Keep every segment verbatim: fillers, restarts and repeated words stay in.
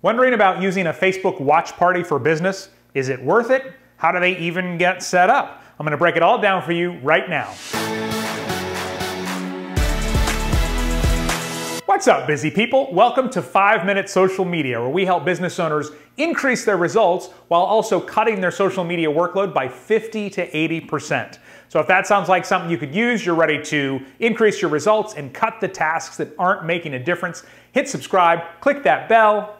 Wondering about using a Facebook Watch Party for business? Is it worth it? How do they even get set up? I'm going to break it all down for you right now. What's up, busy people? Welcome to five minute Social Media, where we help business owners increase their results while also cutting their social media workload by fifty to eighty percent. So if that sounds like something you could use, you're ready to increase your results and cut the tasks that aren't making a difference, hit subscribe, click that bell.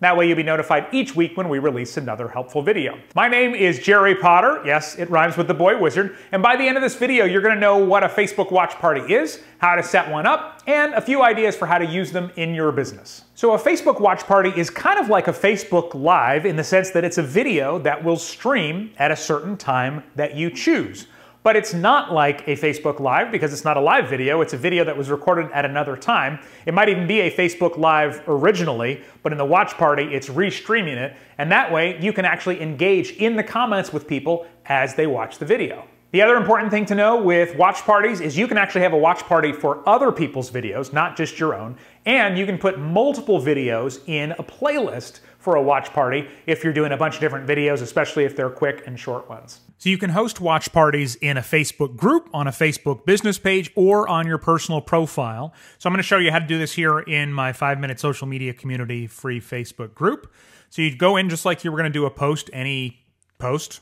That way you'll be notified each week when we release another helpful video. My name is Jerry Potter. Yes, it rhymes with the boy wizard. And by the end of this video, you're gonna know what a Facebook Watch Party is, how to set one up, and a few ideas for how to use them in your business. So a Facebook Watch Party is kind of like a Facebook Live in the sense that it's a video that will stream at a certain time that you choose. But it's not like a Facebook Live because it's not a live video. It's a video that was recorded at another time. It might even be a Facebook Live originally, but in the Watch Party, it's restreaming it. And that way, you can actually engage in the comments with people as they watch the video. The other important thing to know with watch parties is you can actually have a watch party for other people's videos, not just your own, and you can put multiple videos in a playlist for a watch party if you're doing a bunch of different videos, especially if they're quick and short ones. So you can host watch parties in a Facebook group, on a Facebook business page, or on your personal profile. So I'm going to show you how to do this here in my five minute Social Media Community free Facebook group. So you'd go in just like you were going to do a post, any post,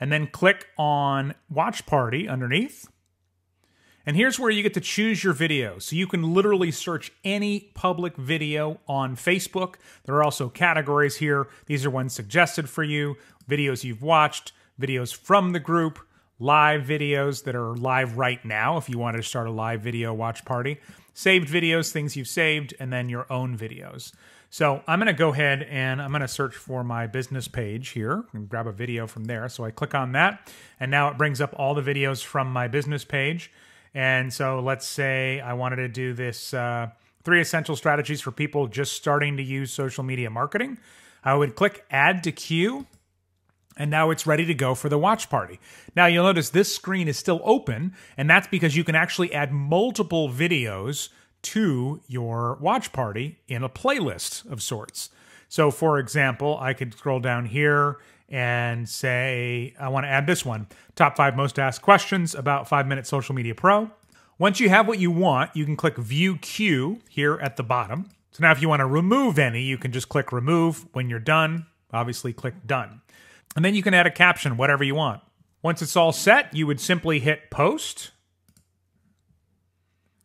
and then click on Watch Party underneath. And here's where you get to choose your video. So you can literally search any public video on Facebook. There are also categories here. These are ones suggested for you, videos you've watched, videos from the group, live videos that are live right now if you wanted to start a live video watch party, saved videos, things you've saved, and then your own videos. So I'm going to go ahead and I'm going to search for my business page here and grab a video from there. So I click on that, and now it brings up all the videos from my business page. And so let's say I wanted to do this uh, three essential strategies for people just starting to use social media marketing. I would click add to queue, and now it's ready to go for the watch party. Now you'll notice this screen is still open, and that's because you can actually add multiple videos to your watch party in a playlist of sorts. So for example, I could scroll down here and say, I want to add this one, top five most asked questions about five minute Social Media Pro. Once you have what you want, you can click view queue here at the bottom. So now if you want to remove any, you can just click remove. When you're done, obviously click done. And then you can add a caption, whatever you want. Once it's all set, you would simply hit post.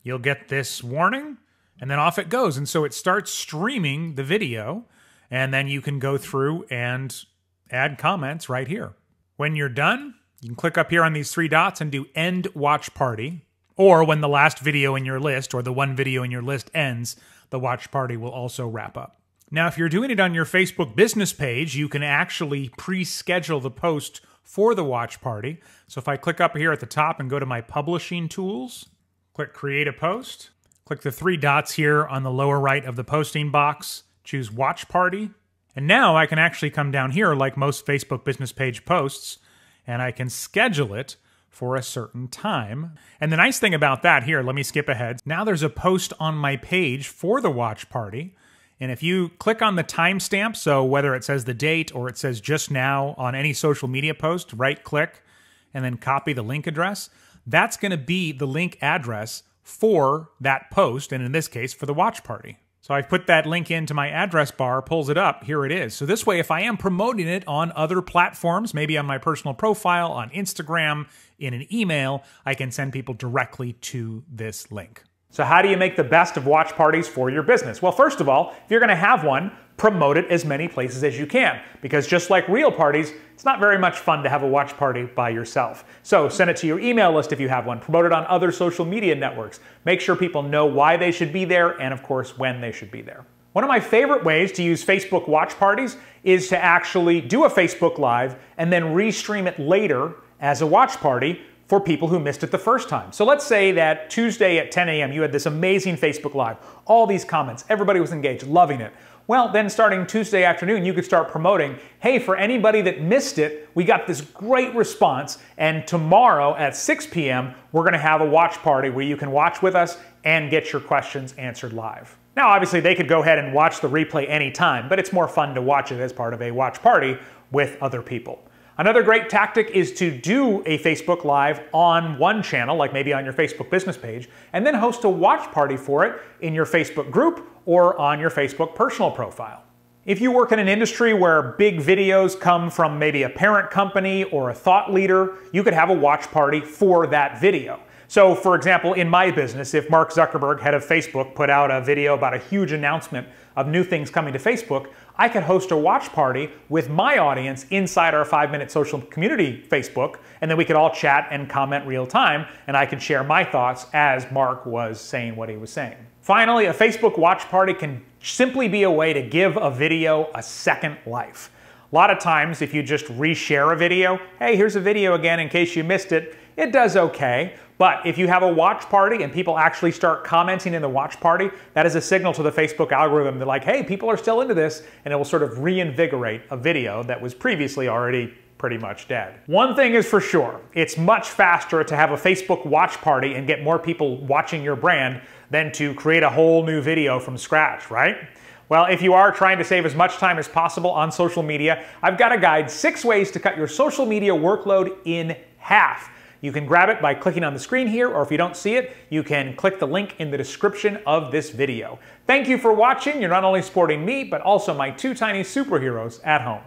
You'll get this warning, and then off it goes. And so it starts streaming the video, and then you can go through and add comments right here. When you're done, you can click up here on these three dots and do End Watch Party, or when the last video in your list or the one video in your list ends, the watch party will also wrap up. Now, if you're doing it on your Facebook business page, you can actually pre-schedule the post for the watch party. So if I click up here at the top and go to my publishing tools, click create a post, click the three dots here on the lower right of the posting box, choose watch party. And now I can actually come down here like most Facebook business page posts, and I can schedule it for a certain time. And the nice thing about that here, let me skip ahead. Now there's a post on my page for the watch party. And if you click on the timestamp, so whether it says the date or it says just now on any social media post, right click and then copy the link address. That's going to be the link address for that post, and in this case, for the watch party. So I've put that link into my address bar, pulls it up, here it is. So this way, if I am promoting it on other platforms, maybe on my personal profile, on Instagram, in an email, I can send people directly to this link. So how do you make the best of watch parties for your business? Well, first of all, if you're going to have one, promote it as many places as you can, because just like real parties, it's not very much fun to have a watch party by yourself. So send it to your email list if you have one, promote it on other social media networks, make sure people know why they should be there and of course when they should be there. One of my favorite ways to use Facebook watch parties is to actually do a Facebook Live and then restream it later as a watch party for people who missed it the first time. So let's say that Tuesday at ten A M you had this amazing Facebook Live, all these comments, everybody was engaged, loving it. Well, then starting Tuesday afternoon, you could start promoting, hey, for anybody that missed it, we got this great response, and tomorrow at six P M, we're gonna have a watch party where you can watch with us and get your questions answered live. Now, obviously, they could go ahead and watch the replay anytime, but it's more fun to watch it as part of a watch party with other people. Another great tactic is to do a Facebook Live on one channel, like maybe on your Facebook business page, and then host a watch party for it in your Facebook group or on your Facebook personal profile. If you work in an industry where big videos come from maybe a parent company or a thought leader, you could have a watch party for that video. So, for example, in my business, if Mark Zuckerberg, head of Facebook, put out a video about a huge announcement of new things coming to Facebook, I could host a watch party with my audience inside our five minute Social Community Facebook, and then we could all chat and comment real time, and I could share my thoughts as Mark was saying what he was saying. Finally, a Facebook watch party can simply be a way to give a video a second life. A lot of times, if you just reshare a video, hey, here's a video again in case you missed it, it does okay. But if you have a watch party and people actually start commenting in the watch party, that is a signal to the Facebook algorithm that, like, hey, people are still into this, and it will sort of reinvigorate a video that was previously already pretty much dead. One thing is for sure, it's much faster to have a Facebook watch party and get more people watching your brand than to create a whole new video from scratch, right? Well, if you are trying to save as much time as possible on social media, I've got a guide, six ways to cut your social media workload in half. You can grab it by clicking on the screen here, or if you don't see it, you can click the link in the description of this video. Thank you for watching. You're not only supporting me, but also my two tiny superheroes at home.